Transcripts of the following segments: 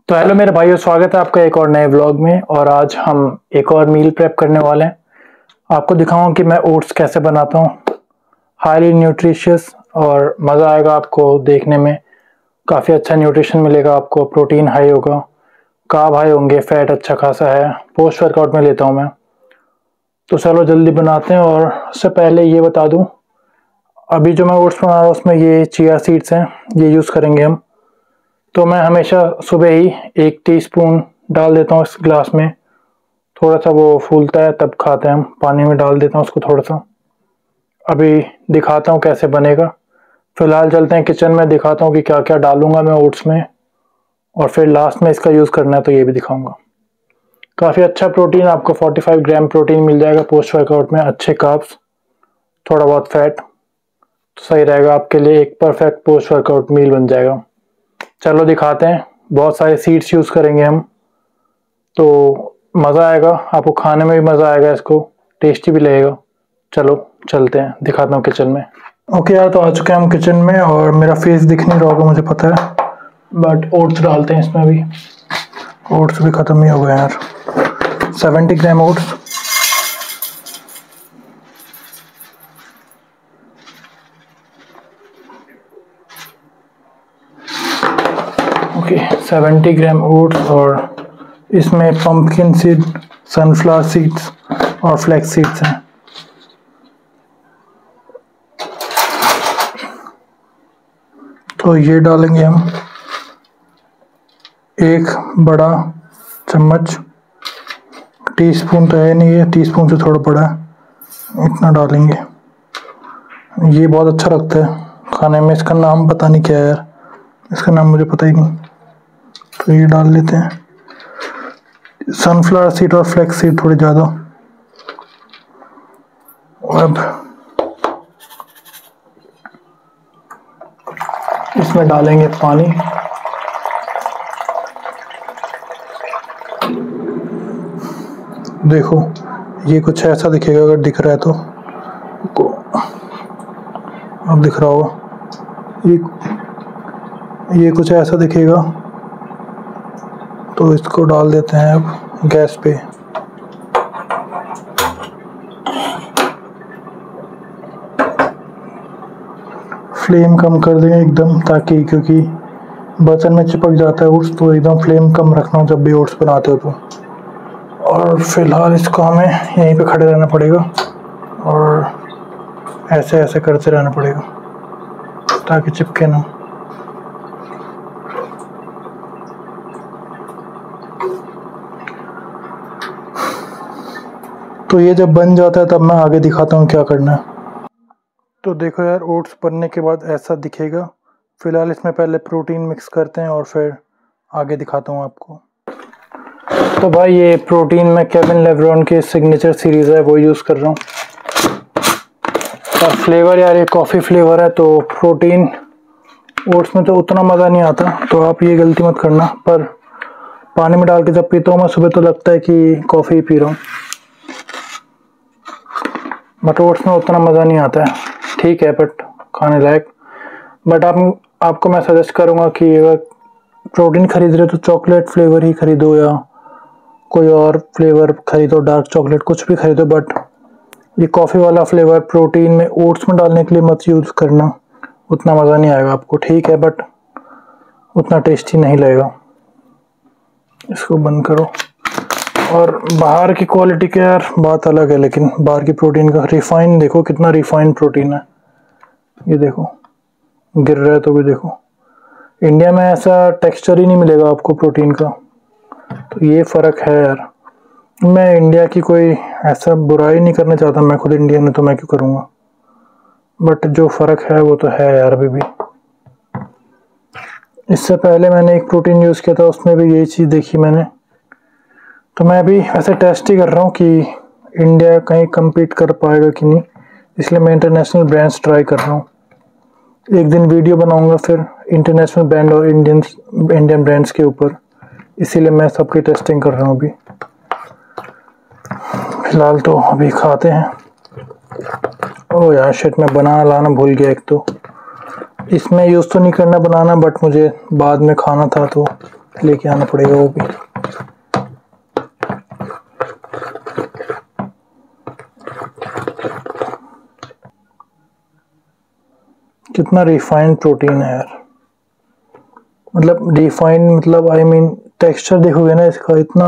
तो हेलो मेरे भाइयों, स्वागत है आपका एक और नए व्लॉग में। और आज हम एक और मील प्रेप करने वाले हैं। आपको दिखाऊं कि मैं ओट्स कैसे बनाता हूं। हाईली न्यूट्रिशियस और मज़ा आएगा आपको देखने में। काफ़ी अच्छा न्यूट्रिशन मिलेगा आपको, प्रोटीन हाई होगा, कार्ब हाई होंगे, फैट अच्छा खासा है। पोस्ट वर्कआउट में लेता हूं मैं। तो चलो जल्दी बनाते हैं। और उससे पहले ये बता दूं, अभी जो मैं ओट्स बना रहा हूँ उसमें ये चिया सीड्स हैं, ये यूज़ करेंगे हम। तो मैं हमेशा सुबह ही 1 टीस्पून डाल देता हूँ इस गिलास में। थोड़ा सा वो फूलता है तब खाते हैं हम। पानी में डाल देता हूँ उसको थोड़ा सा। अभी दिखाता हूँ कैसे बनेगा। फ़िलहाल चलते हैं किचन में, दिखाता हूँ कि क्या क्या डालूँगा मैं ओट्स में। और फिर लास्ट में इसका यूज़ करना है तो ये भी दिखाऊँगा। काफ़ी अच्छा प्रोटीन आपको 45 ग्राम प्रोटीन मिल जाएगा पोस्ट वर्कआउट में। अच्छे कार्ब्स, थोड़ा बहुत फैट, तो सही रहेगा आपके लिए। एक परफेक्ट पोस्ट वर्कआउट मील बन जाएगा। चलो दिखाते हैं। बहुत सारे सीड्स यूज़ करेंगे हम तो मज़ा आएगा आपको, खाने में भी मज़ा आएगा, इसको टेस्टी भी लगेगा। चलो चलते हैं, दिखाता हूँ किचन में। ओके यार, तो आ चुके हैं हम किचन में। और मेरा फेस दिख नहीं रहा होगा मुझे पता है, बट ओट्स डालते हैं इसमें। भी ओट्स भी ख़त्म ही हो गए यार। 70 gram oats, okay 70 gram oats. और इसमें पंपकिन सीड, सनफ्लावर सीड्स और फ्लैक्स सीड्स हैं। तो ये डालेंगे हम 1 बड़ा चम्मच। टीस्पून तो है नहीं, है टीस्पून से थोड़ा बड़ा है, इतना डालेंगे। ये बहुत अच्छा लगता है खाने में। इसका नाम पता नहीं क्या है यार, इसका नाम मुझे पता ही नहीं। तो ये डाल लेते हैं सनफ्लावर सीड और फ्लैक्स सीड थोड़ी ज़्यादा। अब इसमें डालेंगे पानी। देखो ये कुछ ऐसा दिखेगा, अगर दिख रहा है तो, अब दिख रहा होगा। ये कुछ ऐसा दिखेगा तो इसको डाल देते हैं अब गैस पे। फ्लेम कम कर देंगे एकदम, ताकि क्योंकि बर्तन में चिपक जाता है ओट्स, तो एकदम फ्लेम कम रखना जब भी ओट्स बनाते हो तो। और फिलहाल इसको हमें यहीं पे खड़े रहना पड़ेगा और ऐसे ऐसे करते रहना पड़ेगा ताकि चिपके ना। तो ये जब बन जाता है तब मैं आगे दिखाता हूँ क्या करना है। तो देखो यार, ओट्स बनने के बाद ऐसा दिखेगा। फ़िलहाल इसमें पहले प्रोटीन मिक्स करते हैं और फिर आगे दिखाता हूँ आपको। तो भाई ये प्रोटीन में केविन लेब्रॉन की सिग्नेचर सीरीज़ है, वो यूज़ कर रहा हूँ। और फ्लेवर यार ये कॉफ़ी फ्लेवर है, तो प्रोटीन ओट्स में तो उतना मज़ा नहीं आता। तो आप ये गलती मत करना। पर पानी में डाल के जब पीता हूँ मैं सुबह, तो लगता है कि कॉफ़ी पी रहा हूँ, बट ओट्स में उतना मज़ा नहीं आता है। ठीक है बट खाने लायक। बट आपको मैं सजेस्ट करूँगा कि अगर प्रोटीन खरीद रहे हो तो चॉकलेट फ्लेवर ही खरीदो या कोई और फ्लेवर खरीदो, डार्क चॉकलेट कुछ भी खरीदो। बट ये कॉफ़ी वाला फ्लेवर प्रोटीन में ओट्स में डालने के लिए मत यूज़ करना, उतना मज़ा नहीं आएगा आपको। ठीक है बट उतना टेस्टी नहीं लगेगा। इसको बंद करो। और बाहर की क्वालिटी की यार बात अलग है, लेकिन बाहर की प्रोटीन का रिफाइन देखो कितना रिफाइंड प्रोटीन है। ये देखो गिर रहा है तो भी देखो। इंडिया में ऐसा टेक्सचर ही नहीं मिलेगा आपको प्रोटीन का। तो ये फ़र्क है यार। मैं इंडिया की कोई ऐसा बुराई नहीं करना चाहता, मैं खुद इंडियन हूँ तो मैं क्यों करूँगा, बट जो फ़र्क है वो तो है यार अभी भी। इससे पहले मैंने एक प्रोटीन यूज़ किया था, उसमें भी यही चीज़ देखी मैंने। तो मैं अभी ऐसे टेस्ट ही कर रहा हूँ कि इंडिया कहीं कम्पीट कर पाएगा कि नहीं, इसलिए मैं इंटरनेशनल ब्रांड्स ट्राई कर रहा हूँ। एक दिन वीडियो बनाऊँगा फिर इंटरनेशनल ब्रांड और इंडियन ब्रांड्स के ऊपर, इसीलिए मैं सबकी टेस्टिंग कर रहा हूँ अभी फ़िलहाल। तो अभी खाते हैं ओह यार शिट, मैं बनाना लाना भूल गया। एक तो इसमें यूज़ तो नहीं करना बनाना, बट मुझे बाद में खाना था तो लेके आना पड़ेगा वो भी। कितना रिफाइंड प्रोटीन है यार, मतलब रिफाइंड मतलब आई मीन टेक्सचर देखोगे ना इसका, इतना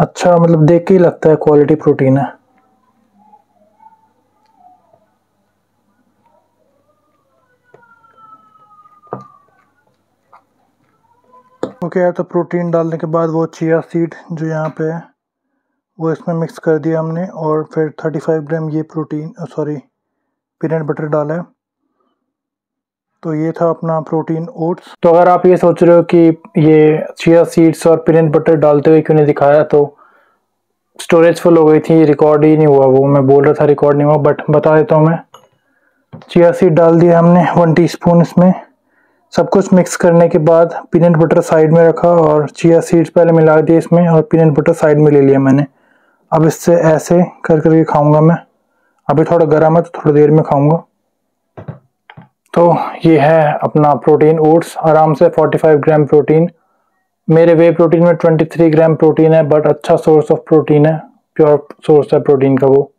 अच्छा, मतलब देख के ही लगता है क्वालिटी प्रोटीन है। ओके यार, तो प्रोटीन डालने के बाद वो चिया सीड जो यहाँ पे है वो इसमें मिक्स कर दिया हमने, और फिर 35 ग्राम ये प्रोटीन सॉरी पीनट बटर डाला है। तो ये था अपना प्रोटीन ओट्स। तो अगर आप ये सोच रहे हो कि ये चिया सीड्स और पीनट बटर डालते हुए क्यों नहीं दिखाया, तो स्टोरेज फुल हो गई थी, रिकॉर्ड ही नहीं हुआ। वो मैं बोल रहा था रिकॉर्ड नहीं हुआ, बट बता देता हूँ मैं। चिया सीड डाल दिया हमने 1 टीस्पून इसमें। सब कुछ मिक्स करने के बाद पीनट बटर साइड में रखा और चिया सीड्स पहले मिला दिए इसमें, और पीनट बटर साइड में ले लिया मैंने। अब इससे ऐसे कर करके खाऊंगा मैं। अभी थोड़ा गर्म है तो थोड़ी देर में खाऊंगा। तो ये है अपना प्रोटीन ओट्स, आराम से 45 ग्राम प्रोटीन। मेरे वे प्रोटीन में 23 ग्राम प्रोटीन है, बट अच्छा सोर्स ऑफ प्रोटीन है, प्योर सोर्स है प्रोटीन का वो,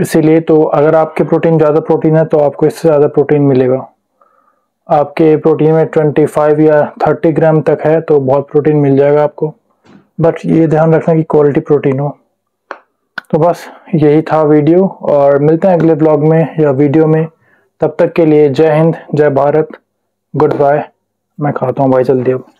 इसीलिए। तो अगर आपके प्रोटीन ज़्यादा प्रोटीन है तो आपको इससे ज़्यादा प्रोटीन मिलेगा। आपके प्रोटीन में 25 या 30 ग्राम तक है तो बहुत प्रोटीन मिल जाएगा आपको, बट ये ध्यान रखना कि क्वालिटी प्रोटीन हो। तो बस यही था वीडियो, और मिलते हैं अगले ब्लॉग में या वीडियो में। तब तक के लिए जय हिंद, जय भारत, गुड बाय। मैं खाता हूँ भाई जल्दी अब।